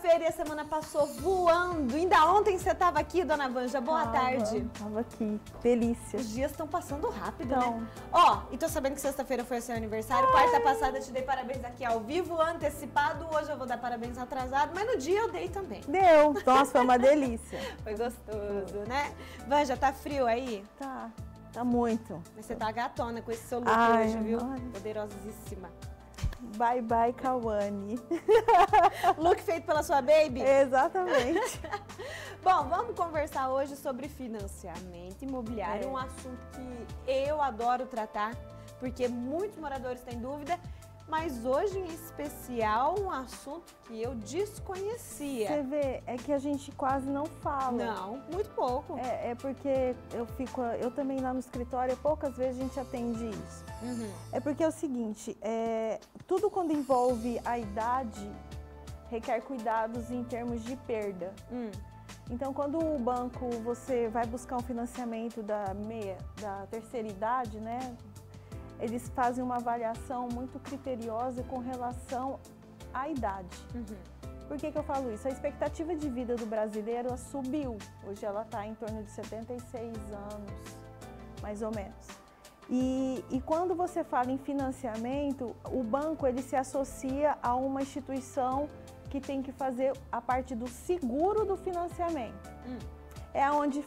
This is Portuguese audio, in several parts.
sexta-feira e a semana passou voando. Ainda ontem você estava aqui, dona Vanja. Boa tarde. Estava aqui. Delícia. Os dias estão passando rápido, então, né? Ó, e tô sabendo que sexta-feira foi o seu aniversário. Ai. Quarta passada te dei parabéns aqui ao vivo, antecipado. Hoje eu vou dar parabéns atrasado, mas no dia eu dei também. Deu. Nossa, foi uma delícia. Foi gostoso, né? Vanja, tá frio aí? Tá. Tá muito. Mas você tá gatona com esse seu look hoje, viu? Nossa. Poderosíssima. Bye bye, Kawane. Look feito pela sua baby? Exatamente. Bom, vamos conversar hoje sobre financiamento imobiliário, um assunto que eu adoro tratar, porque muitos moradores têm dúvida, mas hoje em especial um assunto que eu desconhecia. Você vê, é que a gente quase não fala. Não, muito pouco. É porque eu também lá no escritório, poucas vezes a gente atende isso. Uhum. É porque é o seguinte, tudo quando envolve a idade, requer cuidados em termos de perda. Então, quando o banco, você vai buscar um financiamento da terceira idade, né? Eles fazem uma avaliação muito criteriosa com relação à idade. Por que eu falo isso? A expectativa de vida do brasileiro ela subiu. Hoje ela está em torno de 76 anos, mais ou menos. E quando você fala em financiamento, o banco ele se associa a uma instituição que tem que fazer a parte do seguro do financiamento. É onde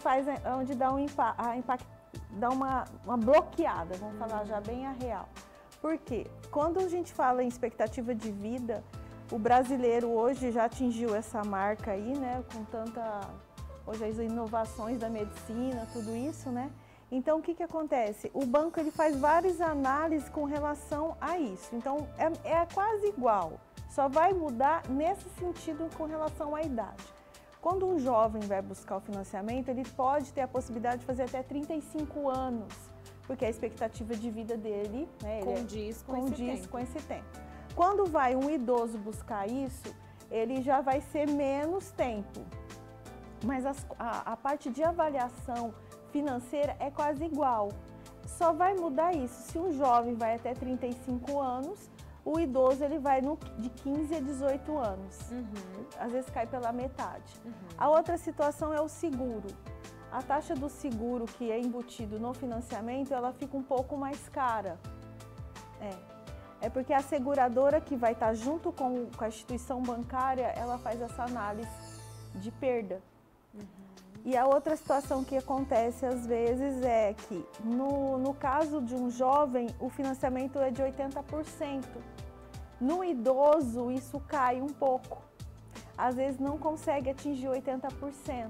dá a impacto. Dá uma bloqueada, vamos falar já bem a real. Por quê? Quando a gente fala em expectativa de vida, o brasileiro hoje já atingiu essa marca aí, né? Com hoje as inovações da medicina, tudo isso, né? Então, o que acontece? O banco ele faz várias análises com relação a isso. Então, é quase igual, só vai mudar nesse sentido com relação à idade. Quando um jovem vai buscar o financiamento, ele pode ter a possibilidade de fazer até 35 anos, porque a expectativa de vida dele, né, condiz com esse tempo. Quando vai um idoso buscar isso, ele já vai ser menos tempo. Mas a parte de avaliação financeira é quase igual. Só vai mudar isso. Se um jovem vai até 35 anos, o idoso ele vai de 15 a 18 anos, às vezes cai pela metade. A outra situação é o seguro. A taxa do seguro que é embutido no financiamento, ela fica um pouco mais cara. É porque a seguradora que vai estar junto com a instituição bancária, ela faz essa análise de perda. E a outra situação que acontece às vezes é que, no caso de um jovem, o financiamento é de 80%. No idoso, isso cai um pouco. Às vezes não consegue atingir 80%.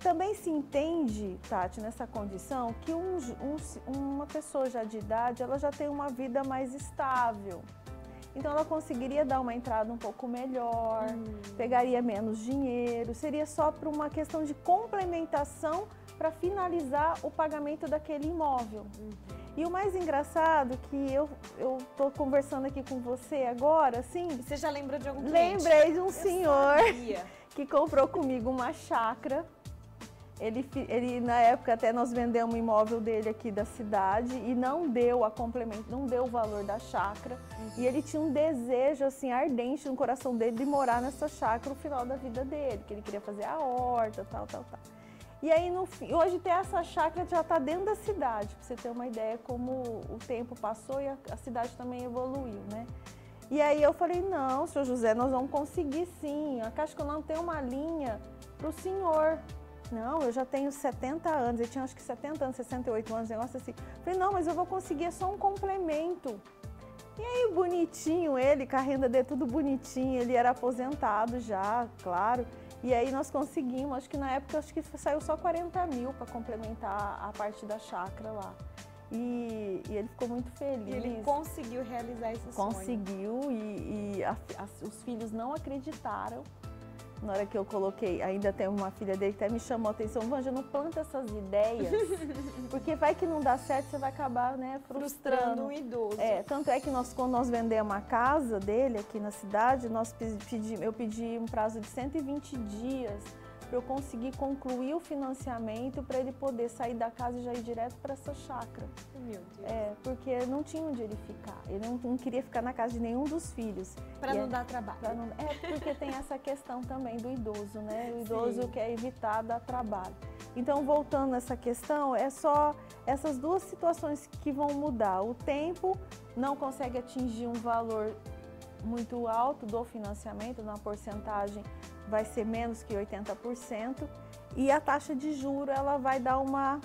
Também se entende, Tati, nessa condição, que uma pessoa já de idade, ela já tem uma vida mais estável. Então, ela conseguiria dar uma entrada um pouco melhor, pegaria menos dinheiro, seria só para uma questão de complementação para finalizar o pagamento daquele imóvel. E o mais engraçado que eu tô conversando aqui com você agora, assim... E você já lembrou de algum cliente? Lembrei de um senhor que comprou comigo uma chácara. Ele, na época, até nós vendemos um imóvel dele aqui da cidade e não deu a complemento, não deu o valor da chácara. E ele tinha um desejo, assim, ardente no coração dele de morar nessa chácara no final da vida dele, que ele queria fazer a horta, tal. E aí, no fim, hoje tem essa chácara já está dentro da cidade, para você ter uma ideia como o tempo passou e a cidade também evoluiu, né? E aí eu falei, não, senhor José, nós vamos conseguir sim, a Caixa não tem uma linha para o senhor. Não, eu já tenho 70 anos, eu tinha acho que 70 anos, 68 anos, negócio assim. Falei, não, mas eu vou conseguir, é só um complemento. E aí, bonitinho ele, com a renda dele tudo bonitinho, ele era aposentado já, claro. E aí nós conseguimos, acho que na época, acho que saiu só 40 mil para complementar a parte da chácara lá. E ele ficou muito feliz. E ele conseguiu realizar esse sonho. Conseguiu, os filhos não acreditaram. Na hora que eu coloquei, ainda tem uma filha dele que até me chamou a atenção, Vanja, não planta essas ideias, porque vai que não dá certo, você vai acabar, né, frustrando um idoso. Tanto é que quando nós vendemos a casa dele aqui na cidade, eu pedi um prazo de 120 dias para eu conseguir concluir o financiamento, para ele poder sair da casa e já ir direto para essa chácara. Meu Deus. porque não tinha onde ele ficar. Ele não queria ficar na casa de nenhum dos filhos. Para não dar trabalho. Não, porque tem essa questão também do idoso, né? O idoso quer evitar dar trabalho. Então, voltando a essa questão, é só essas duas situações que vão mudar. O tempo não consegue atingir um valor muito alto do financiamento, na porcentagem vai ser menos que 80%. E a taxa de juro, ela vai dar uma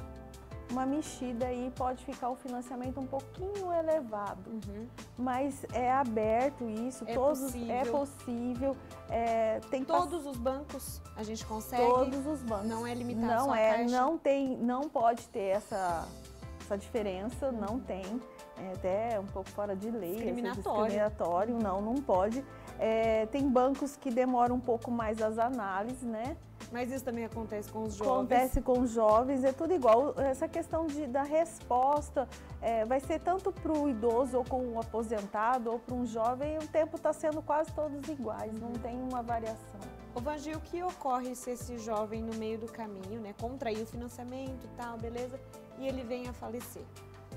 mexida e pode ficar o financiamento um pouquinho elevado. Uhum. Mas é aberto isso, é possível. Todos os bancos a gente consegue? Todos os bancos. Não é limitado só a Caixa? Não pode ter essa diferença, uhum. Não tem. É até um pouco fora de lei. Discriminatório, não pode. Tem bancos que demoram um pouco mais as análises, né? Mas isso também acontece com os jovens? Acontece com os jovens, é tudo igual. Essa questão da resposta vai ser tanto para o idoso ou com o aposentado ou para um jovem, o tempo está sendo quase todos iguais, não tem uma variação. Ô Vanja, o que ocorre se esse jovem no meio do caminho, né, contrair o financiamento e tal, beleza, e ele vem a falecer?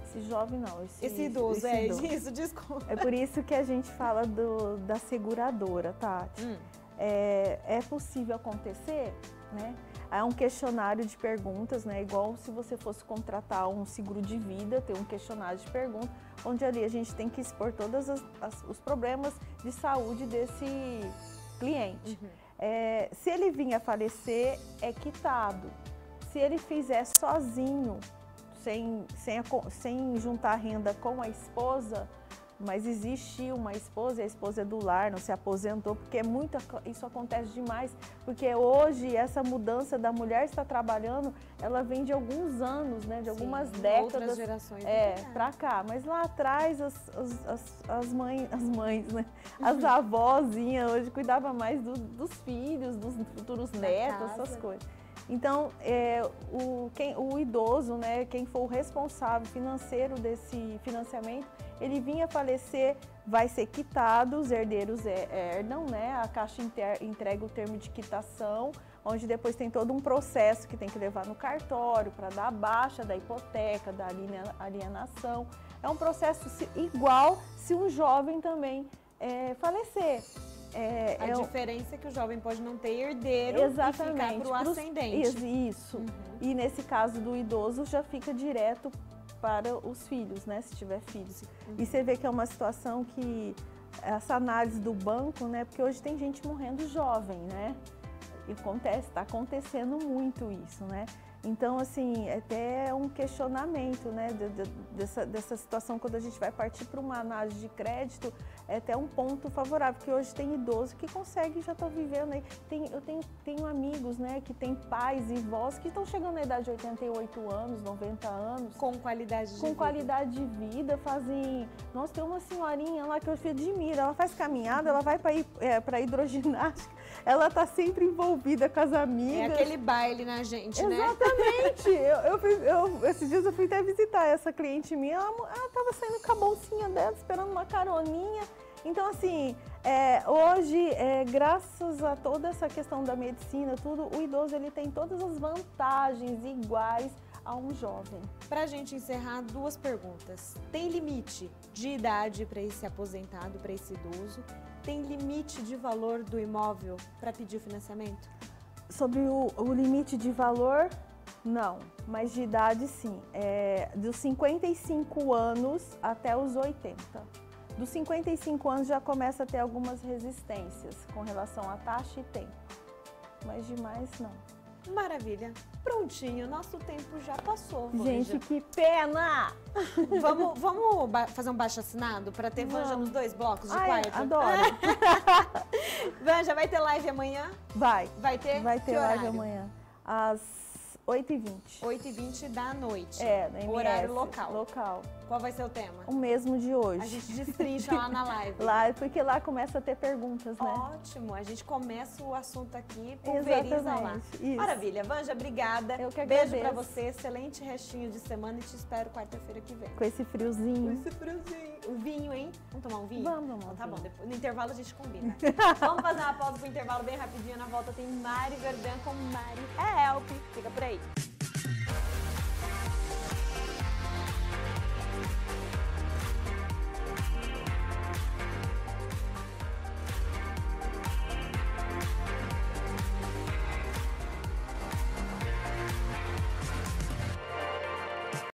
Esse jovem não, esse idoso. Isso, desculpa. É por isso que a gente fala da seguradora, Tati. É possível acontecer, né? Há um questionário de perguntas, né? Igual se você fosse contratar um seguro de vida, tem um questionário de perguntas, onde ali a gente tem que expor todos os problemas de saúde desse cliente. Uhum. Se ele vir a falecer, é quitado. Se ele fizer sozinho, sem juntar renda com a esposa, mas existe uma esposa, e a esposa é do lar, não se aposentou, porque isso acontece demais, porque hoje essa mudança da mulher estar trabalhando, ela vem de alguns anos, né, de algumas décadas, outras gerações para cá, mas lá atrás as mães, né, as avózinhas hoje cuidavam mais dos filhos, dos futuros netos, essas coisas. Então, o idoso, né, quem for o responsável financeiro desse financiamento, ele vinha falecer, vai ser quitado, os herdeiros herdam, né, a Caixa entrega o termo de quitação, onde depois tem todo um processo que tem que levar no cartório para dar a baixa da hipoteca, da alienação. É um processo igual se um jovem também falecer. A diferença é que o jovem pode não ter herdeiro e ficar para o ascendente. Isso. Uhum. E nesse caso do idoso já fica direto para os filhos, né? Se tiver filhos. Uhum. E você vê que é uma situação que essa análise do banco, né? Porque hoje tem gente morrendo jovem, né? E está acontecendo muito isso, né? Então, assim, até um questionamento, né, dessa situação, quando a gente vai partir para uma análise de crédito, é até um ponto favorável, porque hoje tem idoso que consegue, já está vivendo aí. Eu tenho amigos, né, que tem pais e vós que estão chegando na idade de 88 anos, 90 anos. Com qualidade de vida, fazem... Nossa, tem uma senhorinha lá que eu admiro, ela faz caminhada, ela vai para hidroginástica, ela tá sempre envolvida com as amigas. É aquele baile na gente, né? Exatamente! Esses dias eu fui até visitar essa cliente minha, ela tava saindo com a bolsinha dela, esperando uma caroninha. Então, assim, hoje, graças a toda essa questão da medicina, tudo, o idoso ele tem todas as vantagens iguais a um jovem. Pra gente encerrar, duas perguntas. Tem limite de idade para esse aposentado, para esse idoso? Tem limite de valor do imóvel para pedir financiamento? Sobre o limite de valor, não, mas de idade sim. Dos 55 anos até os 80. Dos 55 anos já começa a ter algumas resistências com relação à taxa e tempo, mas demais não. Maravilha. Prontinho, nosso tempo já passou, Vanja. Gente, que pena! Vamos fazer um baixo-assinado para ter Vanja nos dois blocos de quarto? Adoro! Vanja, vai ter live amanhã? Vai. Vai ter? Vai ter live amanhã, às 8h20. 8h20 da noite. MS, horário local. Qual vai ser o tema? O mesmo de hoje. A gente destrincha lá na live. Porque lá começa a ter perguntas, né? Ótimo. A gente começa o assunto aqui, pulveriza lá. Isso. Maravilha. Vanja, obrigada. Eu que agradeço. Beijo pra você. Excelente restinho de semana e te espero quarta-feira que vem. Com esse friozinho. O vinho, hein? Vamos tomar um vinho? Vamos. Então, tá bom. Depois, no intervalo a gente combina. Vamos fazer uma pausa pro intervalo bem rapidinho. Na volta tem Mari Verdan com Mari Help. Fica por aí.